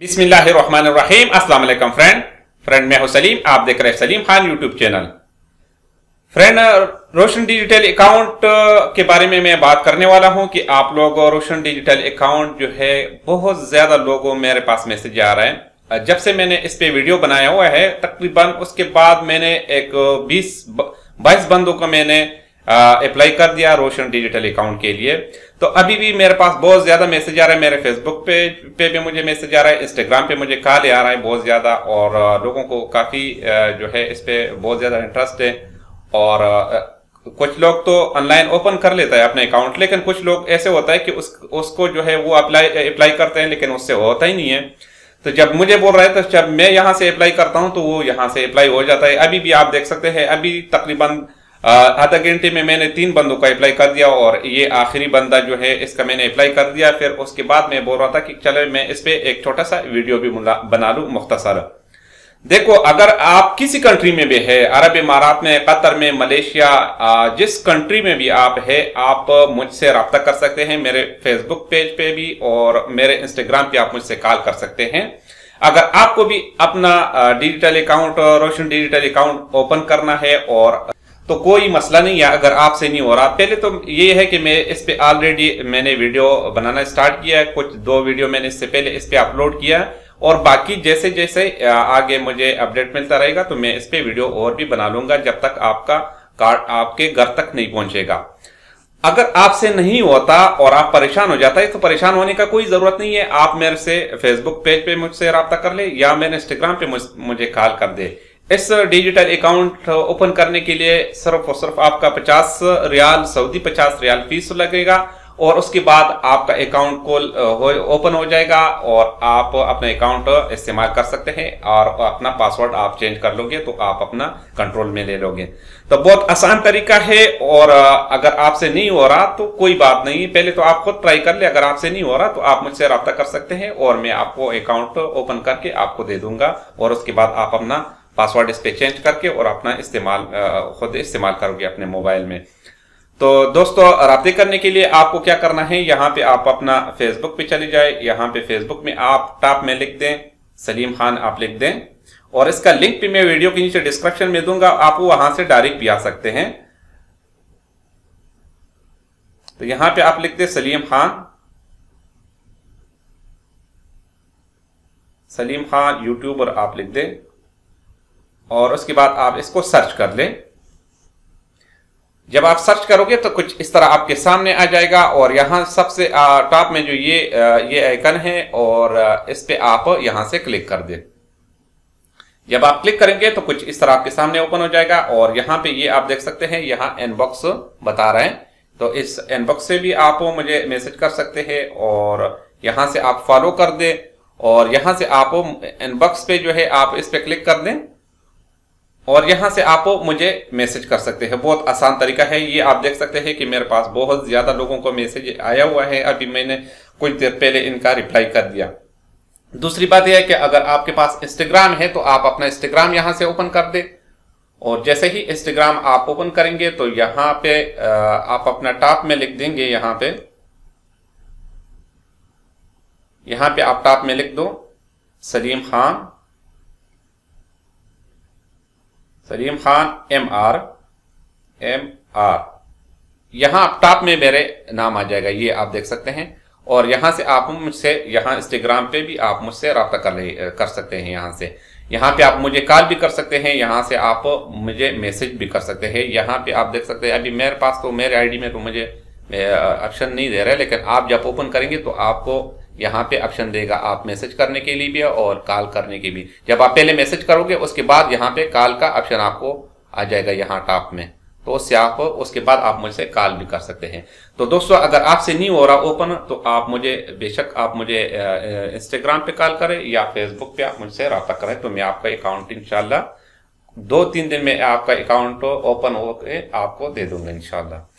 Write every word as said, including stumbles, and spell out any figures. बिस्मिल्लाहिर्रहमानिर्रहीम। अस्सलाम वालेकुम फ्रेंड फ्रेंड मैं हूं सलीम, आप देख रहे हैं Salim Khan YouTube channel. Friend, Roshan digital account के बारे में मैं बात करने वाला हूं कि आप लोग रोशन डिजिटल अकाउंट जो है, बहुत ज्यादा लोगों मेरे पास मैसेज आ रहे हैं। जब से मैंने इस पे वीडियो बनाया हुआ है तकरीबन, उसके बाद मैंने एक बीस बाईस बंदों को मैंने अप्लाई कर दिया रोशन डिजिटल अकाउंट के लिए। तो अभी भी मेरे पास बहुत ज्यादा मैसेज आ रहा है, मेरे फेसबुक पे पे भी मुझे मैसेज आ रहा है, इंस्टाग्राम पे मुझे कॉल आ रहा है बहुत ज्यादा, और लोगों को काफी जो है इस पे बहुत ज्यादा इंटरेस्ट है। और कुछ लोग तो ऑनलाइन ओपन कर लेता है अपने अकाउंट, लेकिन कुछ लोग ऐसे होता है कि उस उसको जो है वो अप्लाई अप्लाई करते हैं लेकिन उससे होता ही नहीं है। तो जब मुझे बोल रहा है तो जब मैं यहाँ से अप्लाई करता हूँ तो वो यहाँ से अप्लाई हो जाता है। अभी भी आप देख सकते हैं, अभी तकरीबन आधा घंटे में मैंने तीन बंदों का अप्लाई कर दिया, और ये आखिरी बंदा जो है इसका मैंने अप्लाई कर दिया। फिर उसके बाद मैं बोल रहा था कि चलो मैं इस पे एक छोटा सा वीडियो भी बना लूं मुख्तसर। देखो, अगर आप किसी कंट्री में भी है, अरब इमारात में, कतर में, मलेशिया, जिस कंट्री में भी आप है, आप मुझसे रब्ता कर सकते हैं मेरे फेसबुक पेज पे भी, और मेरे इंस्टाग्राम पे आप मुझसे कॉल कर सकते हैं। अगर आपको भी अपना digital account, Roshan digital account open करना है, और तो कोई मसला नहीं है अगर आपसे नहीं हो रहा। पहले तो ये है कि मैं इस पे ऑलरेडी मैंने वीडियो बनाना स्टार्ट किया है, कुछ दो वीडियो मैंने इससे पहले इस पे अपलोड किया, और बाकी जैसे जैसे आगे मुझे अपडेट मिलता रहेगा तो मैं इस पे वीडियो और भी बना लूंगा जब तक आपका कार्ड आपके घर तक नहीं पहुंचेगा। अगर आपसे नहीं होता और आप परेशान हो जाता है तो परेशान होने का कोई जरूरत नहीं है। आप मेरे से फेसबुक पेज पे मुझसे रब्ता कर ले, या मेरे इंस्टाग्राम पे मुझे कॉल कर दे। इस डिजिटल अकाउंट ओपन करने के लिए सिर्फ और सिर्फ आपका पचास रियाल सऊदी पचास रियाल फीस लगेगा, और उसके बाद आपका अकाउंट को ओपन हो जाएगा और आप अपना अकाउंट इस्तेमाल कर सकते हैं, और अपना पासवर्ड आप चेंज कर लोगे तो आप अपना कंट्रोल में ले लोगे। तो बहुत आसान तरीका है, और अगर आपसे नहीं हो रहा तो कोई बात नहीं, पहले तो आप खुद ट्राई कर ले। अगर आपसे नहीं हो रहा तो आप मुझसे रब्ता कर सकते हैं, और मैं आपको अकाउंट ओपन करके आपको दे दूंगा, और उसके बाद आप अपना पासवर्ड इस पे चेंज करके और अपना इस्तेमाल खुद इस्तेमाल करोगे अपने मोबाइल में। तो दोस्तों, रब्ते करने के लिए आपको क्या करना है, यहाँ पे आप अपना फेसबुक पे चले जाए। यहाँ पे फेसबुक में आप टॉप में लिख दें सलीम खान, आप लिख दें, और इसका लिंक भी मैं वीडियो के नीचे डिस्क्रिप्शन में दूंगा, आप वहां से डायरेक्ट भी आ सकते हैं। तो यहाँ पे आप लिख दें सलीम खान, सलीम खान यूट्यूबर आप लिख दें, और उसके बाद आप इसको सर्च कर लें। जब आप सर्च करोगे तो कुछ इस तरह आपके सामने आ जाएगा, और यहाँ सबसे टॉप में जो ये ये आइकन है, और इस पे आप यहाँ से क्लिक कर दें। जब आप क्लिक करेंगे तो कुछ इस तरह आपके सामने ओपन हो जाएगा, और यहाँ पे ये आप देख सकते हैं, यहाँ इनबॉक्स बता रहे हैं, तो इस इनबॉक्स से भी आप मुझे मैसेज कर सकते हैं, और यहाँ से आप फॉलो कर दें, और यहाँ से आप इनबॉक्स पे जो है आप इस पे क्लिक कर दें, और यहाँ से आप मुझे मैसेज कर सकते हैं। बहुत आसान तरीका है ये। आप देख सकते हैं कि मेरे पास बहुत ज़्यादा लोगों को मैसेज आया हुआ है, अभी मैंने कुछ देर पहले इनका रिप्लाई कर दिया। दूसरी बात यह है कि अगर आपके पास इंस्टाग्राम है तो आप अपना इंस्टाग्राम यहाँ से ओपन कर दें, और जैसे ही इंस्टाग्राम आप ओपन करेंगे तो यहाँ पे आप अपना टॉप में लिख देंगे, यहाँ पे यहाँ पे आप टॉप में लिख दो Salim Khan, Salim Khan M R, M R, यहाँ आप टॉप में मेरे नाम आ जाएगा, ये आप देख सकते हैं। और यहाँ से आप मुझसे यहाँ इंस्टाग्राम पे भी आप मुझसे रब्ता कर ले कर सकते हैं। यहाँ से यहाँ पे आप मुझे कॉल भी कर सकते हैं, यहाँ से आप मुझे मैसेज भी कर सकते हैं। यहाँ पे आप देख सकते हैं, अभी मेरे पास तो मेरे आईडी में तो मुझे ऑप्शन नहीं दे रहा है, लेकिन आप जब ओपन करेंगे तो आपको यहाँ पे ऑप्शन देगा आप मैसेज करने के लिए भी और कॉल करने के भी। जब आप पहले मैसेज करोगे उसके बाद यहाँ पे कॉल का ऑप्शन आपको आ जाएगा यहाँ टॉप में, तो उससे आप उसके बाद आप मुझसे कॉल भी कर सकते हैं। तो दोस्तों, अगर आपसे नहीं हो रहा ओपन तो आप मुझे बेशक आप मुझे इंस्टाग्राम पे कॉल करें या फेसबुक पे आप मुझसे रब्ता करें, तो मैं आपका अकाउंट इंशाल्लाह दो तीन दिन में आपका अकाउंट ओपन होकर आपको दे दूंगा इंशाल्लाह।